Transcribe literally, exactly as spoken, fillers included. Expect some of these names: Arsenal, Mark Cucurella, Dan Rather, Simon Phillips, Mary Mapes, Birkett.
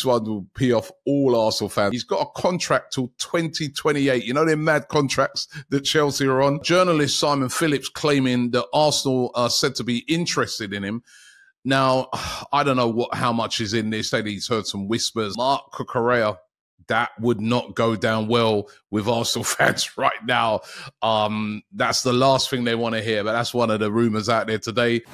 This one will pee off all Arsenal fans. He's got a contract till twenty twenty-eight. You know them mad contracts that Chelsea are on? Journalist Simon Phillips claiming that Arsenal are said to be interested in him. Now, I don't know what how much is in this. He's heard some whispers. Mark Cucurella, that would not go down well with Arsenal fans right now. Um, that's the last thing they want to hear, but that's one of the rumours out there today.